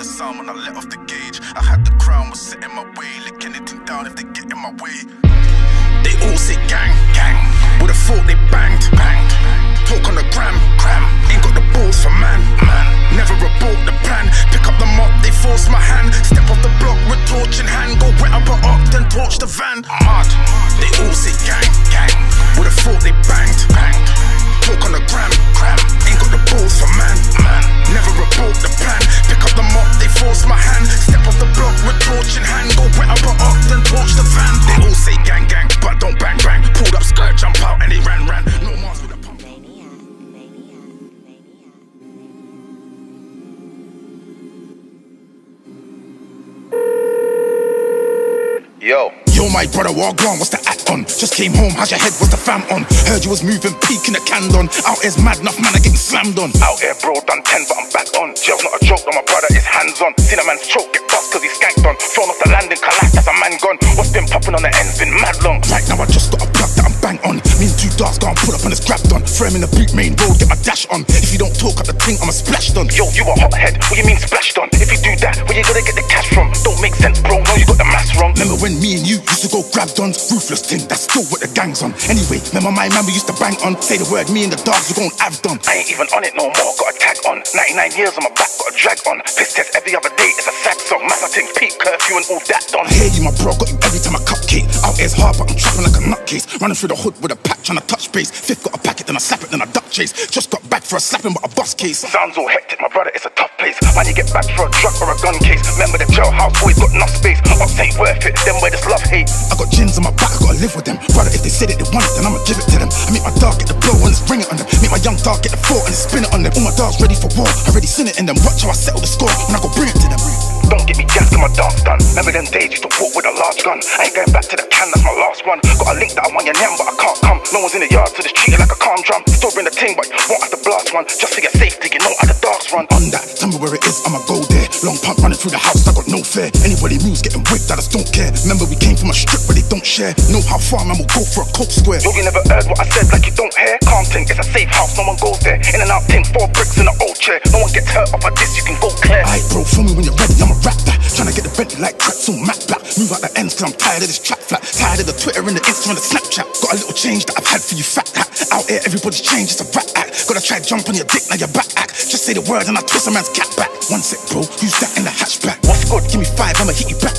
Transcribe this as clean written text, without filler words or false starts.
the sound when I let off the gauge. I had the crown, was set in my way. Lick anything down if they get in my way. They all say gang, gang. Would've thought they banged, banged. Talk on the gram, gram. Ain't got the balls for man, man. Never abort the plan. Pick up the mop, they force my hand. Step off the block with torch in hand. Go wet up her up, then torch the van. Mud, they all say gang, gang. Would've thought they banged, banged. Talk on the gram, gram. Ain't got the balls for man, man. Never abort the plan. Pick up the mop, they force my hand. Step off the block with torch in hand. Go wet up her up, then torch the van. They all say gang, gang, but don't bang, bang. Pulled up skirt, jump out, and they ran, ran. No mask with a pump. Yo. Yo, my brother, what gone? What's the act on? Just came home, how's your head? What's the fam on? Heard you was moving, peeking a candon. Out here's mad, enough man, I getting slammed on. Out here, bro, done 10, but I'm back on. Jail's not a joke, though my brother is hands on. Seen a man's choke, get bust cause he's skanked on. Thrown off the landing, collapsed, that's a man gone. What's been popping on the end's been mad long. Right now, I just got a plug that I'm bang on. Me and two darts, got put up and it's grabbed on. Throw him in the boot, main road, get my dash on. If you don't talk at the thing, I'm a splashed on. Yo, you a hothead, what you mean splashed on? If you do that, where you gonna get the cash from? Don't make sense, bro, no, you got the maths wrong. Remember when me and you used to go grab dons, ruthless thing, that's still what the gang's on. Anyway, remember my man we used to bang on. Say the word, me and the dogs, you gon' have done. I ain't even on it no more, got a tag on. 99 years on my back, got a drag on. Piss test every other day, it's a sack song. Mass I think peak curfew and all that done. I hear you my bro, got you every time I cupcake. Out here's hard but I'm trapping like a nutcase. Running through the hood with a pack, trying to touch base. Fifth got a packet, then I slap it, then I duck chase. Just got back for a slapping but a bus case. Sounds all hectic, my brother, it's a tough place. Man, you get back for a drug or a gun case. Remember the jailhouse, boys got enough space. Ups ain't worth it, then where this love hate. I got gins on my back, I gotta live with them. Brother, if they said it, they want it, then I'ma give it to them. I make my dog get the blow and spring it on them. Make my young dog get the thought and spin it on them. All my dogs ready for war, already seen it in them. Watch how I settle the score when I go bring it to them. Don't get me jacked and my dark's done. Remember them days used to walk with a large gun. I ain't going back to the can, that's my last one. Got a link that I want your name, but I can't come. No one's in the yard, so just treat it like a calm drum. Still bring the ting, but you won't have to blast one. Just for your safety, you know how the dark's run. On that, tell me where it is, I'ma go there. Long pump running through the house, I got no fear. Anybody moves getting whipped, I just don't care. Remember we came from a strip where they don't share. Know how far man will go for a coke square. Yo, you never heard what I said, like you don't hear. Calm ting, it's a safe house, no one goes there. In and out ting, 4 bricks in an old chair. No one gets hurt off of this, you can go clear. Aight bro, for me when you're ready, I'm a rapper. Tryna get the Bentley like crepes on Mac Black. Move out the ends cause I'm tired of this trap flat. Tired of the Twitter and the Insta and the Snapchat. Got a little change that I've had for you fat hat. Out here everybody's changed, it's a rat act. Gotta try jump on your dick, now your back act. Just say the word and I twist a man's cat back. One sec bro, use that in the hatchback. What's good, give me 5, I'ma hit you back.